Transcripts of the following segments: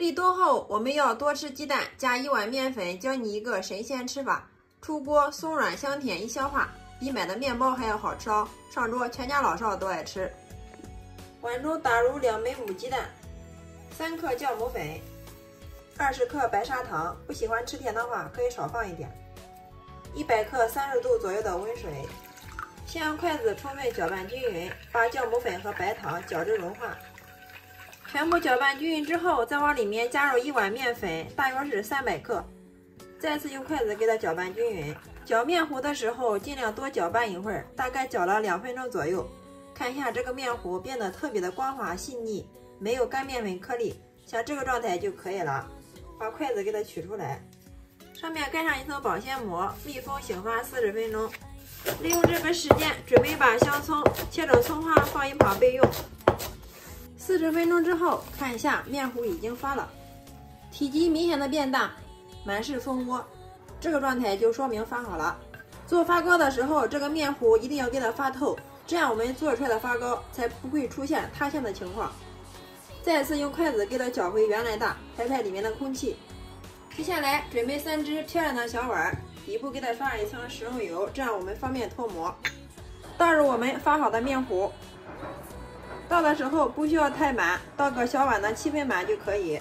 立冬后，我们要多吃鸡蛋，加一碗面粉，教你一个神仙吃法：出锅松软香甜，易消化，比买的面包还要好吃哦！上桌全家老少都爱吃。碗中打入2枚母鸡蛋，3克酵母粉，20克白砂糖（不喜欢吃甜的话，可以少放一点），100克30度左右的温水。先用筷子充分搅拌均匀，把酵母粉和白糖搅至融化。 全部搅拌均匀之后，再往里面加入1碗面粉，大约是300克。再次用筷子给它搅拌均匀。搅面糊的时候，尽量多搅拌一会儿，大概搅了2分钟左右。看一下这个面糊变得特别的光滑细腻，没有干面粉颗粒，像这个状态就可以了。把筷子给它取出来，上面盖上一层保鲜膜，密封醒发40分钟。利用这个时间，准备把香葱切成葱花放一旁备用。 40分钟之后，看一下面糊已经发了，体积明显的变大，满是蜂窝，这个状态就说明发好了。做发糕的时候，这个面糊一定要给它发透，这样我们做出来的发糕才不会出现塌陷的情况。再次用筷子给它搅回原来大，排排里面的空气。接下来准备3只漂亮的小碗，底部给它刷上一层食用油，这样我们方便脱模。倒入我们发好的面糊。 倒的时候不需要太满，倒个小碗的7分满就可以。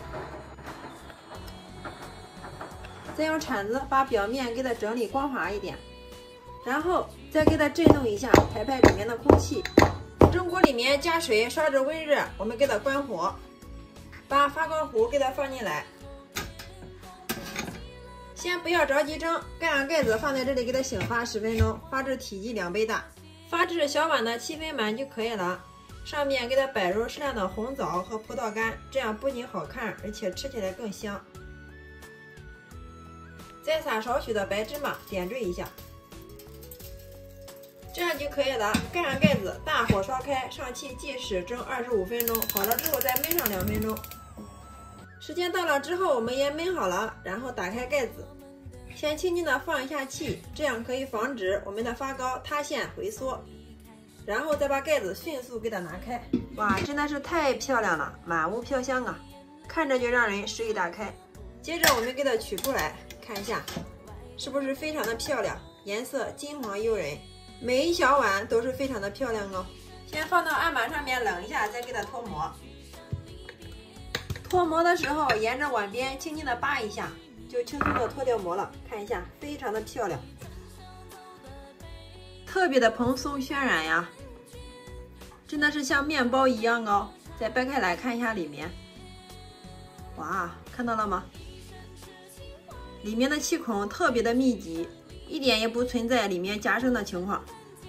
再用铲子把表面给它整理光滑一点，然后再给它震动一下，排排里面的空气。蒸锅里面加水，烧至温热，我们给它关火，把发糕糊给它放进来。先不要着急蒸，盖上盖子放在这里给它醒发10分钟，发至体积2倍大，发至小碗的7分满就可以了。 上面给它摆入适量的红枣和葡萄干，这样不仅好看，而且吃起来更香。再撒少许的白芝麻，点缀一下，这样就可以了。盖上盖子，大火烧开，上气即使，蒸25分钟。好了之后再焖上2分钟。时间到了之后，我们也焖好了，然后打开盖子，先轻轻的放一下气，这样可以防止我们的发糕塌陷回缩。 然后再把盖子迅速给它拿开，哇，真的是太漂亮了，满屋飘香啊，看着就让人食欲大开。接着我们给它取出来看一下，是不是非常的漂亮，颜色金黄诱人，每一小碗都是非常的漂亮哦。先放到案板上面冷一下，再给它脱模。脱模的时候，沿着碗边轻轻的扒一下，就轻松的脱掉模了。看一下，非常的漂亮，特别的蓬松渲染呀。 真的是像面包一样哦！再掰开来看一下里面，哇，看到了吗？里面的气孔特别的密集，一点也不存在里面夹生的情况，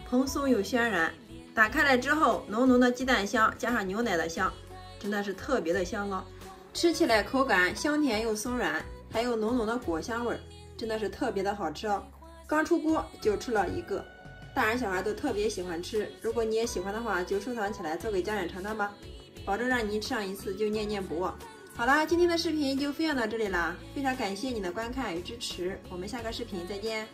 蓬松有渲染。打开来之后，浓浓的鸡蛋香加上牛奶的香，真的是特别的香哦！吃起来口感香甜又松软，还有浓浓的果香味，真的是特别的好吃哦！刚出锅就吃了一个。 大人小孩都特别喜欢吃，如果你也喜欢的话，就收藏起来做给家人尝尝吧，保证让您吃上一次就念念不忘。好啦，今天的视频就分享到这里啦，非常感谢你的观看与支持，我们下个视频再见。